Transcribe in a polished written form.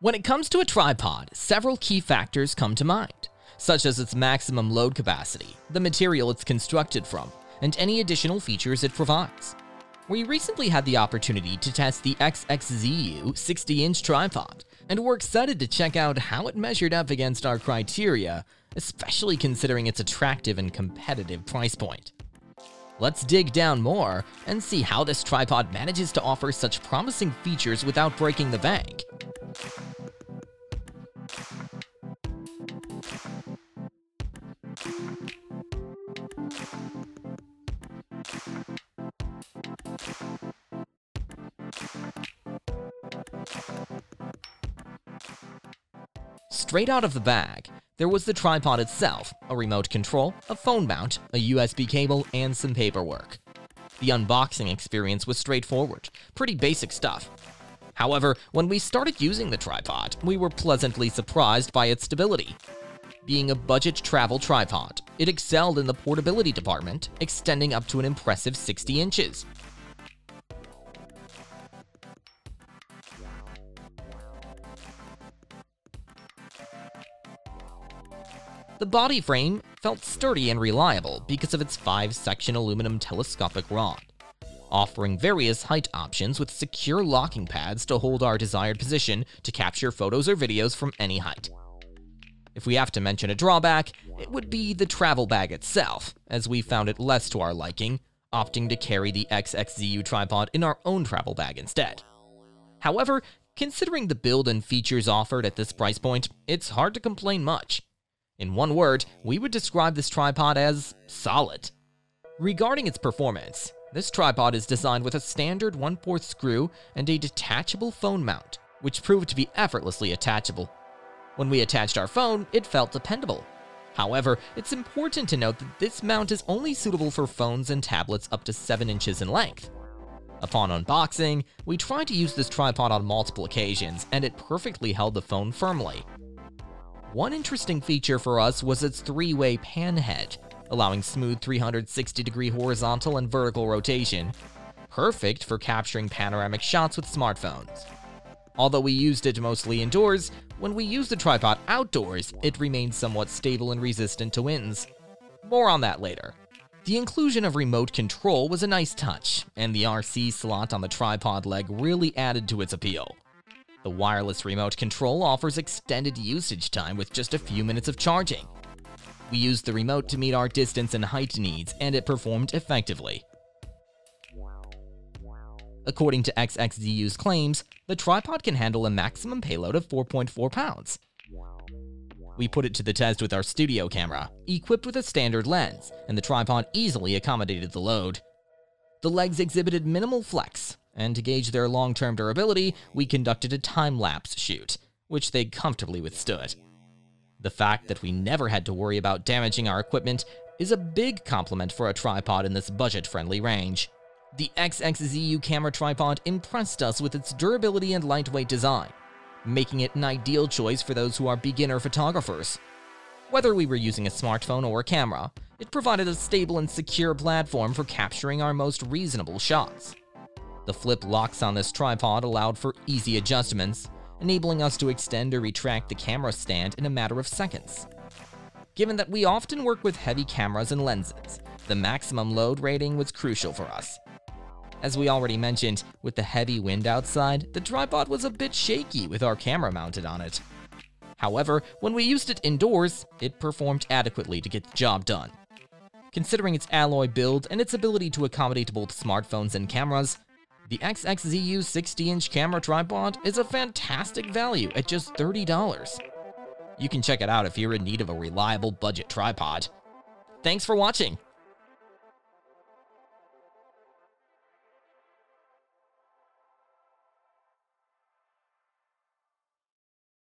When it comes to a tripod, several key factors come to mind, such as its maximum load capacity, the material it's constructed from, and any additional features it provides. We recently had the opportunity to test the XXZU 60-inch tripod, and we're excited to check out how it measured up against our criteria, especially considering its attractive and competitive price point. Let's dig down more and see how this tripod manages to offer such promising features without breaking the bank. Straight out of the bag, there was the tripod itself, a remote control, a phone mount, a USB cable, and some paperwork. The unboxing experience was straightforward, pretty basic stuff. However, when we started using the tripod, we were pleasantly surprised by its stability. Being a budget travel tripod, it excelled in the portability department, extending up to an impressive 60 inches. The body frame felt sturdy and reliable because of its 5-section aluminum telescopic rod, offering various height options with secure locking pads to hold our desired position to capture photos or videos from any height. If we have to mention a drawback, it would be the travel bag itself, as we found it less to our liking, opting to carry the XXZU tripod in our own travel bag instead. However, considering the build and features offered at this price point, it's hard to complain much. In one word, we would describe this tripod as solid. Regarding its performance, this tripod is designed with a standard 1/4 screw and a detachable phone mount, which proved to be effortlessly attachable. When we attached our phone, it felt dependable. However, it's important to note that this mount is only suitable for phones and tablets up to 7 inches in length. Upon unboxing, we tried to use this tripod on multiple occasions, and it perfectly held the phone firmly. One interesting feature for us was its 3-way pan head, allowing smooth 360-degree horizontal and vertical rotation, perfect for capturing panoramic shots with smartphones. Although we used it mostly indoors, when we used the tripod outdoors, it remained somewhat stable and resistant to winds. More on that later. The inclusion of remote control was a nice touch, and the RC slot on the tripod leg really added to its appeal. The wireless remote control offers extended usage time with just a few minutes of charging. We used the remote to meet our distance and height needs, and it performed effectively. According to XXZU's claims, the tripod can handle a maximum payload of 4.4 pounds. We put it to the test with our studio camera, equipped with a standard lens, and the tripod easily accommodated the load. The legs exhibited minimal flex, and to gauge their long-term durability, we conducted a time-lapse shoot, which they comfortably withstood. The fact that we never had to worry about damaging our equipment is a big compliment for a tripod in this budget-friendly range. The XXZU camera tripod impressed us with its durability and lightweight design, making it an ideal choice for those who are beginner photographers. Whether we were using a smartphone or a camera, it provided a stable and secure platform for capturing our most reasonable shots. The flip locks on this tripod allowed for easy adjustments, enabling us to extend or retract the camera stand in a matter of seconds. Given that we often work with heavy cameras and lenses, the maximum load rating was crucial for us. As we already mentioned, with the heavy wind outside, the tripod was a bit shaky with our camera mounted on it. However, when we used it indoors, it performed adequately to get the job done. Considering its alloy build and its ability to accommodate both smartphones and cameras, the XXZU 60-inch camera tripod is a fantastic value at just $30. You can check it out if you're in need of a reliable budget tripod. Thanks for watching.